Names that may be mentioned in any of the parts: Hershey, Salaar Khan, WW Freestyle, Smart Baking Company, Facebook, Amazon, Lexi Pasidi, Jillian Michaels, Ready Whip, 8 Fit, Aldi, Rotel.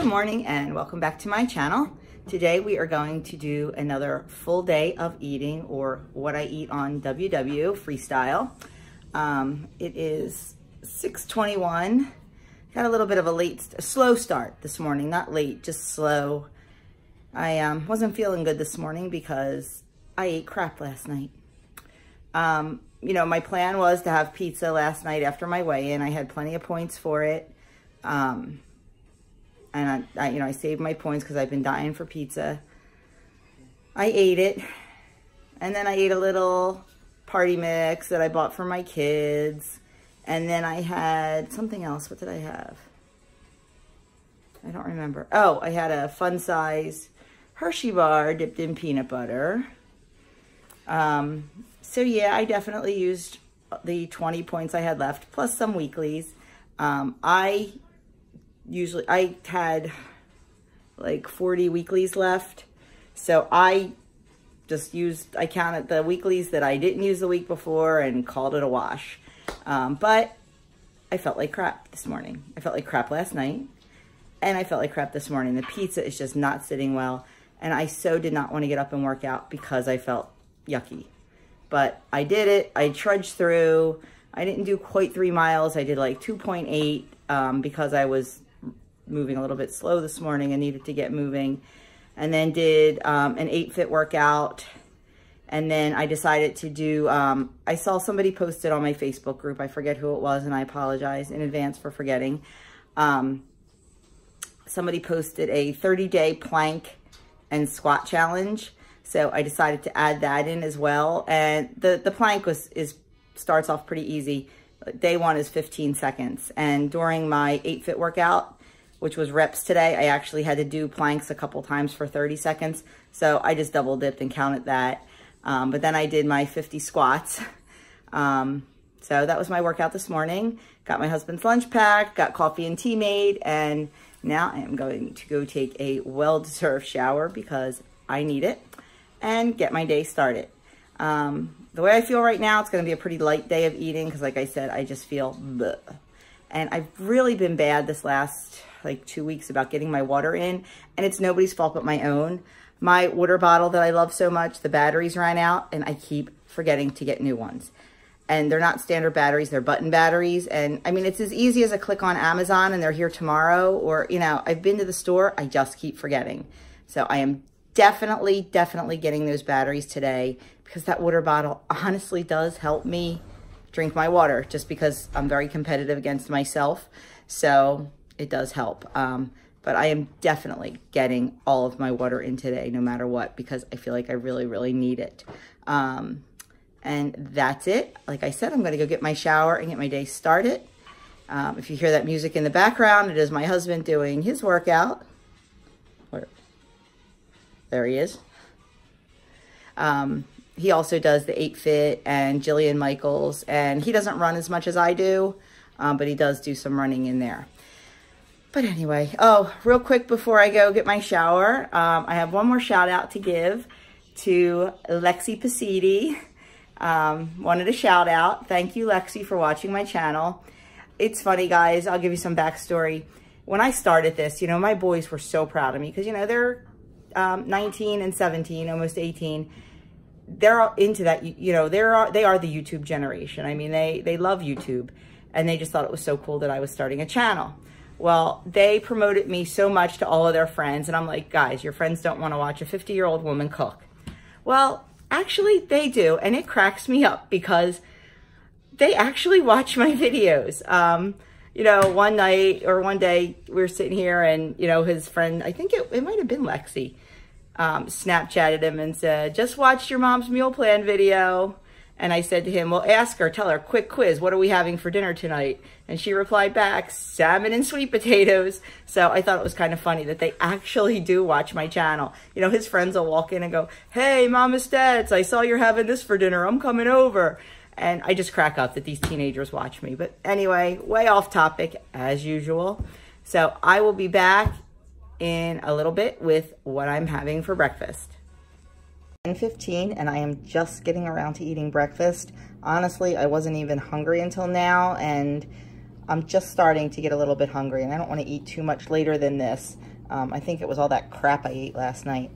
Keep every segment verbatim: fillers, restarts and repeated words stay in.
Good morning and welcome back to my channel. Today we are going to do another full day of eating, or what I eat on W W Freestyle. Um, it is six twenty-one. Got a little bit of a late, a slow start this morning. Not late, just slow. I um, wasn't feeling good this morning because I ate crap last night. Um, you know, my plan was to have pizza last night after my weigh-in. I had plenty of points for it. Um, and I, I, you know, I saved my points because I've been dying for pizza. I ate it. And then I ate a little party mix that I bought for my kids. And then I had something else. What did I have? I don't remember. Oh, I had a fun size Hershey bar dipped in peanut butter. Um, so yeah, I definitely used the twenty points I had left, plus some weeklies. Um, I usually, I had like forty weeklies left. So I just used, I counted the weeklies that I didn't use the week before and called it a wash. Um, but I felt like crap this morning. I felt like crap last night. And I felt like crap this morning. The pizza is just not sitting well. And I so did not want to get up and work out because I felt yucky. But I did it. I trudged through. I didn't do quite three miles. I did like two point eight um, because I was moving a little bit slow this morning and needed to get moving. And then did um, an eight fit workout. And then I decided to do, um, I saw somebody posted on my Facebook group. I forget who it was, and I apologize in advance for forgetting. Um, somebody posted a thirty day plank and squat challenge. So I decided to add that in as well. And the, the plank was, is starts off pretty easy. Day one is fifteen seconds. And during my eight fit workout, which was reps today, I actually had to do planks a couple times for thirty seconds. So I just double dipped and counted that. Um, but then I did my fifty squats. Um, so that was my workout this morning. Got my husband's lunch packed, got coffee and tea made, and now I am going to go take a well-deserved shower because I need it and get my day started. Um, the way I feel right now, it's going to be a pretty light day of eating because, like I said, I just feel bleh. And I've really been bad this last, like, two weeks about getting my water in. And it's nobody's fault but my own. My water bottle that I love so much, the batteries ran out, and I keep forgetting to get new ones. And they're not standard batteries, they're button batteries. And I mean, it's as easy as a click on Amazon and they're here tomorrow, or, you know, I've been to the store, I just keep forgetting. So I am definitely, definitely getting those batteries today because that water bottle honestly does help me drink my water just because I'm very competitive against myself. So it does help. Um, but I am definitely getting all of my water in today, no matter what, because I feel like I really, really need it. Um, And that's it. Like I said, I'm going to go get my shower and get my day started. Um, if you hear that music in the background, it is my husband doing his workout. Where? There he is. Um, he also does the eight fit and Jillian Michaels. And he doesn't run as much as I do, um, but he does do some running in there. But anyway, oh, real quick before I go get my shower, um, I have one more shout out to give to Lexi Pasidi. Um, wanted a shout out. Thank you, Lexi, for watching my channel. It's funny, guys. I'll give you some backstory. When I started this, you know, my boys were so proud of me because, you know, they're um, nineteen and seventeen, almost eighteen. They're into that, you, you know, they're, they are the YouTube generation. I mean, they, they love YouTube, and they just thought it was so cool that I was starting a channel. Well, they promoted me so much to all of their friends, and I'm like, guys, your friends don't want to watch a fifty year old woman cook. Well, actually, they do, and it cracks me up because they actually watch my videos. Um, you know, one night or one day we were sitting here and, you know, his friend, I think it, it might have been Lexi, um, Snapchatted him and said, just watched your mom's meal plan video. And I said to him, well, ask her, tell her, quick quiz, what are we having for dinner tonight? And she replied back, salmon and sweet potatoes. So I thought it was kind of funny that they actually do watch my channel. You know, his friends will walk in and go, hey, Mama's Dads, I saw you're having this for dinner. I'm coming over. And I just crack up that these teenagers watch me. But anyway, way off topic as usual. So I will be back in a little bit with what I'm having for breakfast. ten fifteen, and I am just getting around to eating breakfast. Honestly, I wasn't even hungry until now, and I'm just starting to get a little bit hungry, and I don't want to eat too much later than this. Um, I think it was all that crap I ate last night.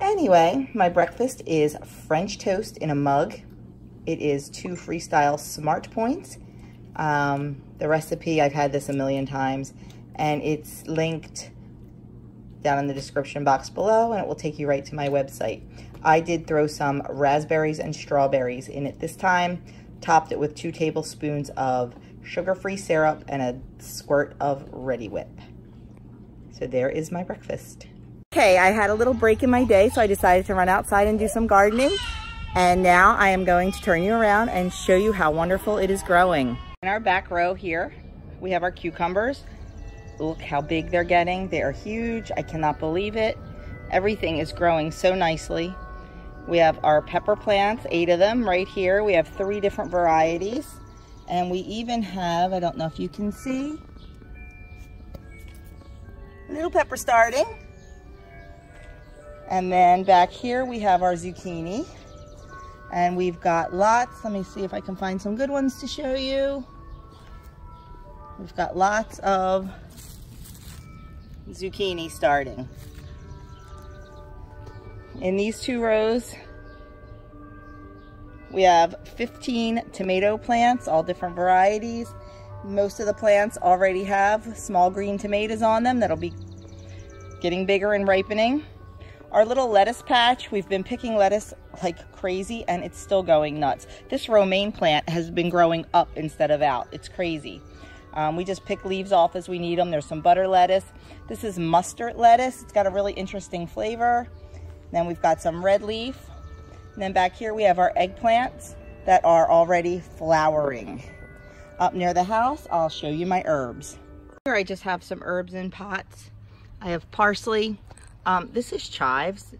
Anyway, my breakfast is French toast in a mug. It is two Freestyle Smart Points. Um, the recipe, I've had this a million times, and it's linked down in the description box below, and it will take you right to my website. I did throw some raspberries and strawberries in it this time, topped it with two tablespoons of sugar-free syrup and a squirt of Ready Whip. So there is my breakfast. Okay, I had a little break in my day, so I decided to run outside and do some gardening. And now I am going to turn you around and show you how wonderful it is growing. In our back row here, we have our cucumbers. Look how big they're getting. They are huge. I cannot believe it. Everything is growing so nicely. We have our pepper plants, eight of them right here. We have three different varieties. And we even have, I don't know if you can see, little pepper starting. And then back here we have our zucchini. And we've got lots. Let me see if I can find some good ones to show you. We've got lots of zucchini starting. In these two rows, we have fifteen tomato plants, all different varieties. Most of the plants already have small green tomatoes on them that'll be getting bigger and ripening. Our little lettuce patch, we've been picking lettuce like crazy, and it's still going nuts. This romaine plant has been growing up instead of out. It's crazy. Um, we just pick leaves off as we need them. There's some butter lettuce. This is mustard lettuce. It's got a really interesting flavor. Then we've got some red leaf. And then back here we have our eggplants that are already flowering. Up near the house, I'll show you my herbs. Here I just have some herbs in pots. I have parsley. Um, this is chives.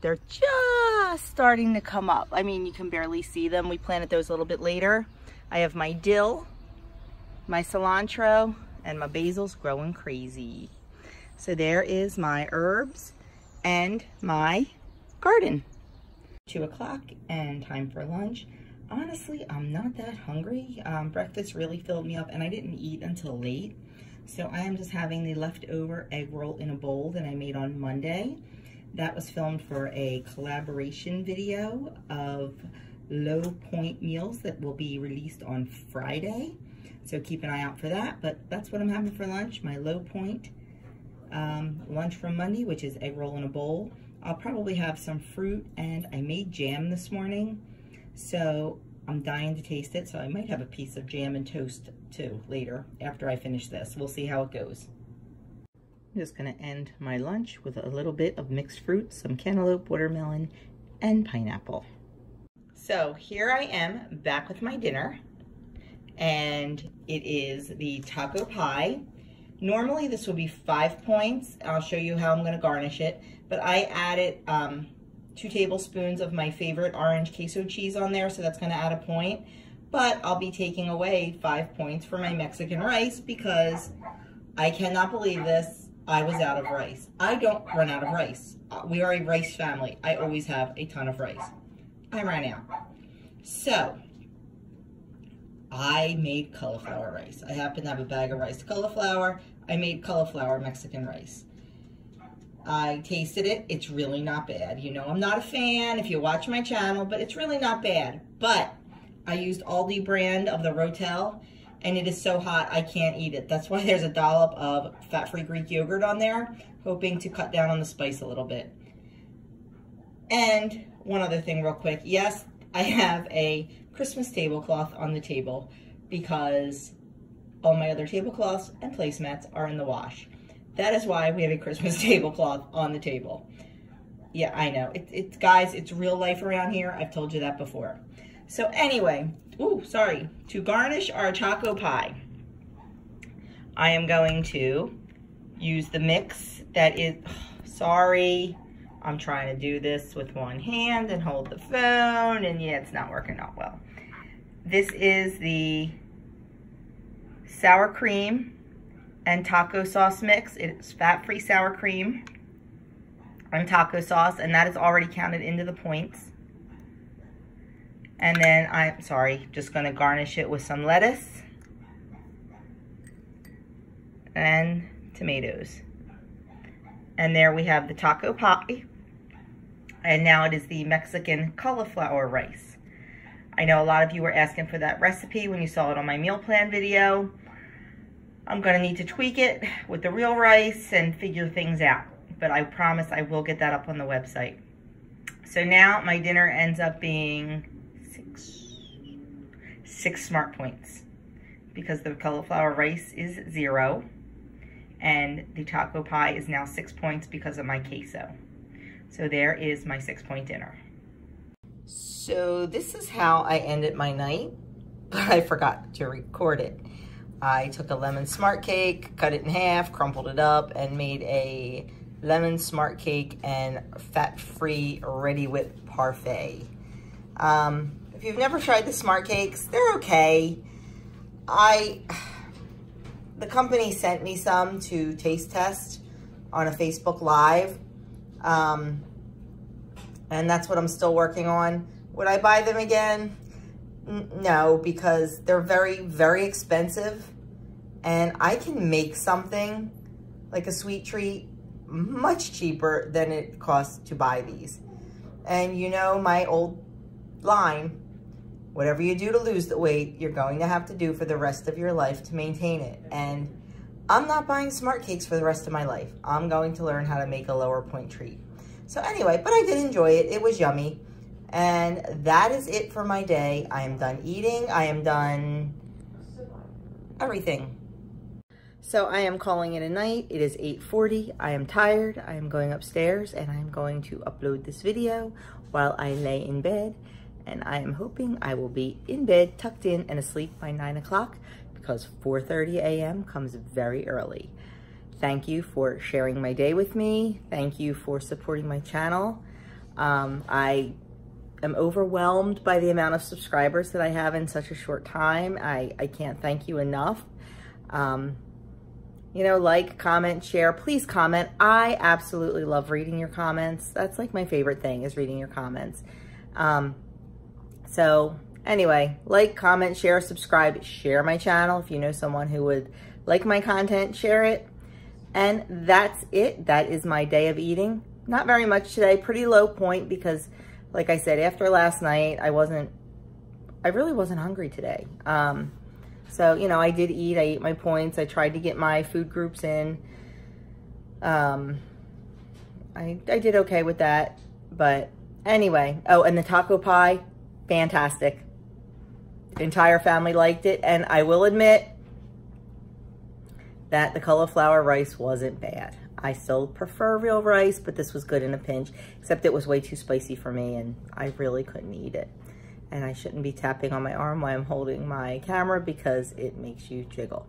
They're just starting to come up. I mean, you can barely see them. We planted those a little bit later. I have my dill, my cilantro, and my basil's growing crazy. So there is my herbs and my garden. two o'clock and time for lunch. Honestly, I'm not that hungry. Um, breakfast really filled me up, and I didn't eat until late. So I am just having the leftover egg roll in a bowl that I made on Monday. That was filmed for a collaboration video of Low Point Meals that will be released on Friday. So keep an eye out for that, but that's what I'm having for lunch, my Low Point um, lunch from Monday, which is egg roll in a bowl. I'll probably have some fruit, and I made jam this morning, so I'm dying to taste it, so I might have a piece of jam and toast too later after I finish this. We'll see how it goes. I'm just gonna end my lunch with a little bit of mixed fruit, some cantaloupe, watermelon, and pineapple. So here I am back with my dinner, and it is the taco pie. Normally this would be five points. I'll show you how I'm going to garnish it, but I added um, two tablespoons of my favorite orange queso cheese on there, so that's going to add a point, but I'll be taking away five points for my Mexican rice because I cannot believe this. I was out of rice. I don't run out of rice. We are a rice family. I always have a ton of rice. I ran out. So I made cauliflower rice. I happen to have a bag of rice cauliflower. I made cauliflower Mexican rice. I tasted it. It's really not bad. You know, I'm not a fan if you watch my channel, but it's really not bad. But I used Aldi brand of the Rotel, and it is so hot I can't eat it. That's why there's a dollop of fat-free Greek yogurt on there, hoping to cut down on the spice a little bit. And one other thing real quick. Yes, I have a Christmas tablecloth on the table because all my other tablecloths and placemats are in the wash. That is why we have a Christmas tablecloth on the table. Yeah, I know. It, it, guys, it's real life around here. I've told you that before. So anyway, ooh, sorry. To garnish our taco pie, I am going to use the mix that is, sorry. I'm trying to do this with one hand and hold the phone, and yeah, it's not working out well. This is the sour cream and taco sauce mix. It's fat-free sour cream and taco sauce, and that is already counted into the points. And then I'm sorry, just gonna garnish it with some lettuce and tomatoes. And there we have the taco pie. And now it is the Mexican cauliflower rice. I know a lot of you were asking for that recipe when you saw it on my meal plan video. I'm gonna need to tweak it with the real rice and figure things out, but I promise I will get that up on the website. So now my dinner ends up being six, six smart points because the cauliflower rice is zero and the taco pie is now six points because of my queso. So there is my six point dinner. So this is how I ended my night, but I forgot to record it. I took a lemon smart cake, cut it in half, crumpled it up, and made a lemon smart cake and fat-free Ready Whip parfait. Um, if you've never tried the smart cakes, they're okay. I, the company sent me some to taste test on a Facebook Live, um, and that's what I'm still working on. Would I buy them again? No, because they're very, very expensive, and I can make something like a sweet treat much cheaper than it costs to buy these. And you know my old line, whatever you do to lose the weight, you're going to have to do for the rest of your life to maintain it. And I'm not buying smart cakes for the rest of my life. I'm going to learn how to make a lower point treat. So anyway, but I did enjoy it. It was yummy. And that is it for my day. I am done eating. I am done everything. So I am calling it a night. It is eight forty. I am tired. I am going upstairs and I am going to upload this video while I lay in bed. And I am hoping I will be in bed, tucked in and asleep by nine o'clock because four thirty a m comes very early. Thank you for sharing my day with me. Thank you for supporting my channel. Um, I... I'm overwhelmed by the amount of subscribers that I have in such a short time. I, I can't thank you enough. Um, you know, like, comment, share, please comment. I absolutely love reading your comments. That's like my favorite thing is reading your comments. Um, so anyway, like, comment, share, subscribe, share my channel. If you know someone who would like my content, share it. And that's it. That is my day of eating. Not very much today, pretty low point because like I said, after last night, I wasn't, I really wasn't hungry today. Um, so, you know, I did eat, I ate my points. I tried to get my food groups in. Um, I, I did okay with that, but anyway. Oh, and the taco pie, fantastic. The entire family liked it. And I will admit that the cauliflower rice wasn't bad. I still prefer real rice, but this was good in a pinch, except it was way too spicy for me and I really couldn't eat it. And I shouldn't be tapping on my arm while I'm holding my camera because it makes you jiggle.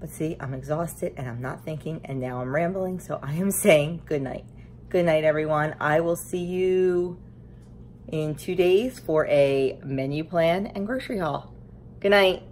But see, I'm exhausted and I'm not thinking and now I'm rambling, so I am saying good night. Good night, everyone. I will see you in two days for a menu plan and grocery haul. Good night.